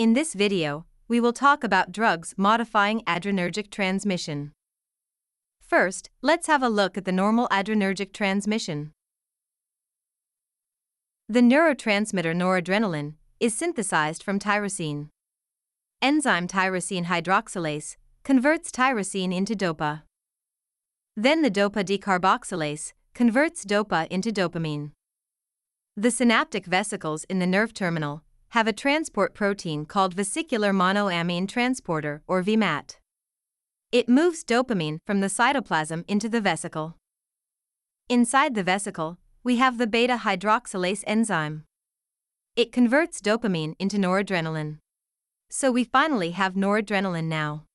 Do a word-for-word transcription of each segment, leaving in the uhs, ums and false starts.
In this video, we will talk about drugs modifying adrenergic transmission. First, let's have a look at the normal adrenergic transmission. The neurotransmitter noradrenaline is synthesized from tyrosine. Enzyme tyrosine hydroxylase converts tyrosine into dopa. Then the dopa decarboxylase converts dopa into dopamine. The synaptic vesicles in the nerve terminal have a transport protein called vesicular monoamine transporter or V MAT. It moves dopamine from the cytoplasm into the vesicle. Inside the vesicle, we have the beta hydroxylase enzyme. It converts dopamine into noradrenaline. So we finally have noradrenaline now.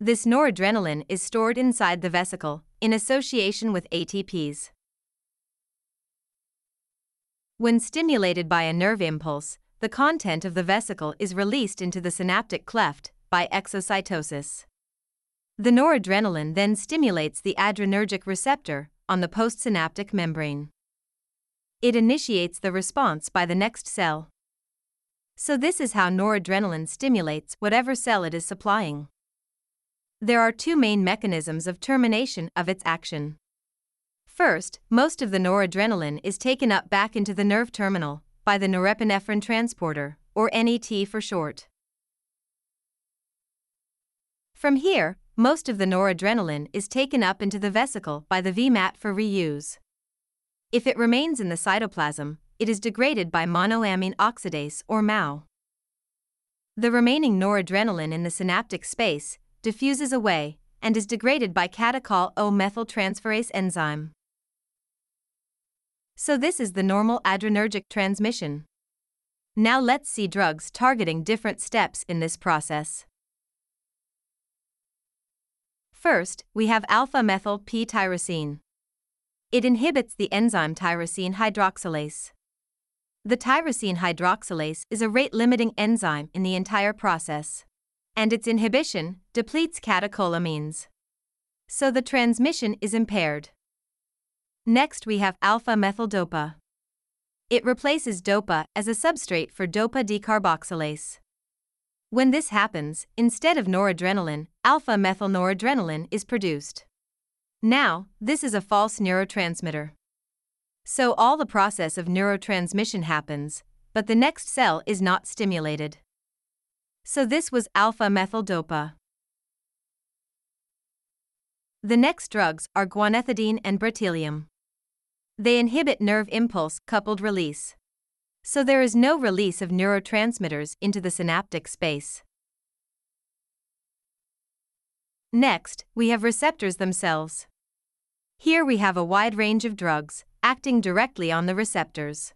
This noradrenaline is stored inside the vesicle in association with A T Ps. When stimulated by a nerve impulse, the content of the vesicle is released into the synaptic cleft by exocytosis. The noradrenaline then stimulates the adrenergic receptor on the postsynaptic membrane. It initiates the response by the next cell. So this is how noradrenaline stimulates whatever cell it is supplying. There are two main mechanisms of termination of its action. First, most of the noradrenaline is taken up back into the nerve terminal by the norepinephrine transporter, or N E T for short. From here, most of the noradrenaline is taken up into the vesicle by the V MAT for reuse. If it remains in the cytoplasm, it is degraded by monoamine oxidase or M A O. The remaining noradrenaline in the synaptic space diffuses away and is degraded by catechol O-methyltransferase enzyme. So this is the normal adrenergic transmission. Now let's see drugs targeting different steps in this process. First, we have alpha-methyl p-tyrosine. It inhibits the enzyme tyrosine hydroxylase. The tyrosine hydroxylase is a rate-limiting enzyme in the entire process, and its inhibition depletes catecholamines. So the transmission is impaired. Next we have alpha-methyldopa. It replaces dopa as a substrate for dopa decarboxylase. When this happens, instead of noradrenaline, alpha-methyl noradrenaline is produced. Now, this is a false neurotransmitter. So all the process of neurotransmission happens, but the next cell is not stimulated. So this was alpha-methyldopa. The next drugs are guanethidine and bretylium. They inhibit nerve impulse coupled release. So there is no release of neurotransmitters into the synaptic space. Next, we have receptors themselves. Here we have a wide range of drugs acting directly on the receptors.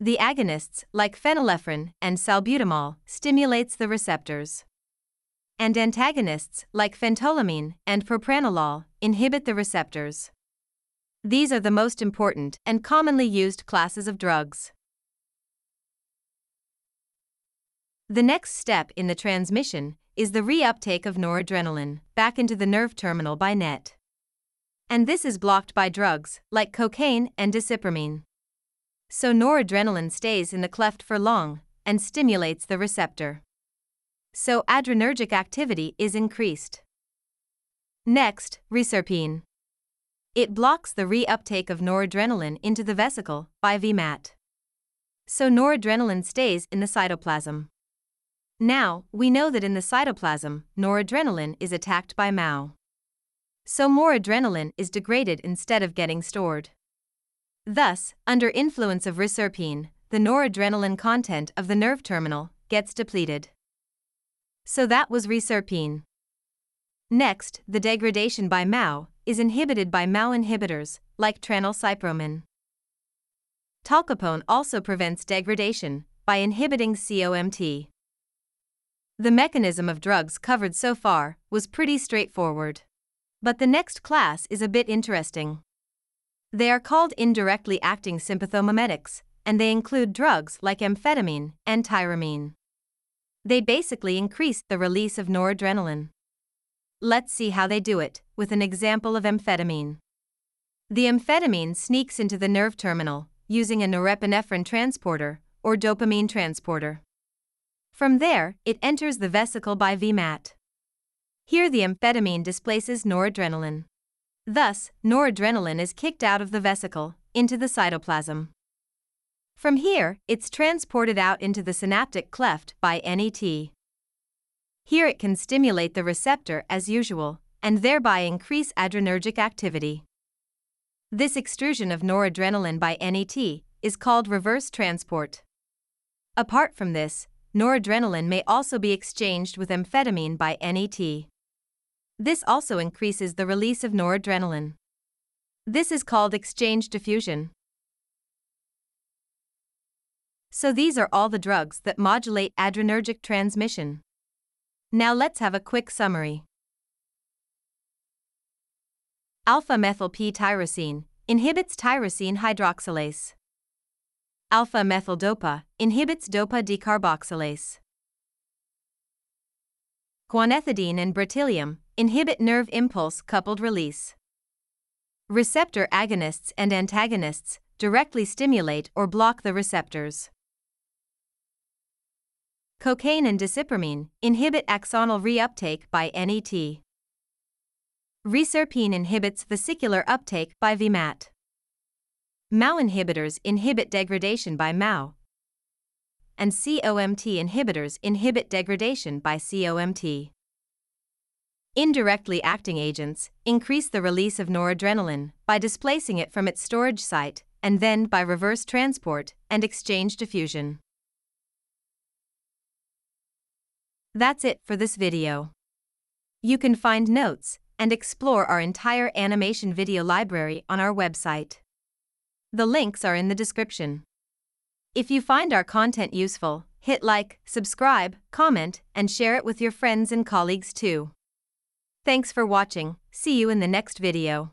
The agonists, like phenylephrine and salbutamol, stimulates the receptors. And antagonists, like phentolamine and propranolol, inhibit the receptors. These are the most important and commonly used classes of drugs. The next step in the transmission is the reuptake of noradrenaline back into the nerve terminal by N E T. And this is blocked by drugs like cocaine and desipramine. So noradrenaline stays in the cleft for long and stimulates the receptor. So adrenergic activity is increased. Next, reserpine. It blocks the reuptake of noradrenaline into the vesicle by V MAT. So noradrenaline stays in the cytoplasm. Now, we know that in the cytoplasm, noradrenaline is attacked by M A O. So more adrenaline is degraded instead of getting stored. Thus, under influence of reserpine, the noradrenaline content of the nerve terminal gets depleted. So that was reserpine. Next, the degradation by M A O is inhibited by M A O inhibitors, like tranylcypromine. Tolcapone also prevents degradation by inhibiting C O M T. The mechanism of drugs covered so far was pretty straightforward. But the next class is a bit interesting. They are called indirectly acting sympathomimetics, and they include drugs like amphetamine and tyramine. They basically increase the release of noradrenaline. Let's see how they do it, with an example of amphetamine. The amphetamine sneaks into the nerve terminal, using a norepinephrine transporter, or dopamine transporter. From there, it enters the vesicle by V MAT. Here the amphetamine displaces noradrenaline. Thus, noradrenaline is kicked out of the vesicle, into the cytoplasm. From here, it's transported out into the synaptic cleft by N E T. Here it can stimulate the receptor as usual, and thereby increase adrenergic activity. This extrusion of noradrenaline by N E T is called reverse transport. Apart from this, noradrenaline may also be exchanged with amphetamine by N E T. This also increases the release of noradrenaline. This is called exchange diffusion. So these are all the drugs that modulate adrenergic transmission. Now let's have a quick summary. Alpha-methyl p-tyrosine inhibits tyrosine hydroxylase. Alpha-methyldopa inhibits dopa decarboxylase. Guanethidine and bretylium inhibit nerve impulse coupled release. Receptor agonists and antagonists directly stimulate or block the receptors. Cocaine and desipramine inhibit axonal reuptake by N E T. Reserpine inhibits vesicular uptake by V MAT. M A O inhibitors inhibit degradation by M A O. And C O M T inhibitors inhibit degradation by C O M T. Indirectly acting agents increase the release of noradrenaline by displacing it from its storage site and then by reverse transport and exchange diffusion. That's it for this video. You can find notes and explore our entire animation video library on our website. The links are in the description. If you find our content useful, hit like, subscribe, comment, and share it with your friends and colleagues too. Thanks for watching. See you in the next video.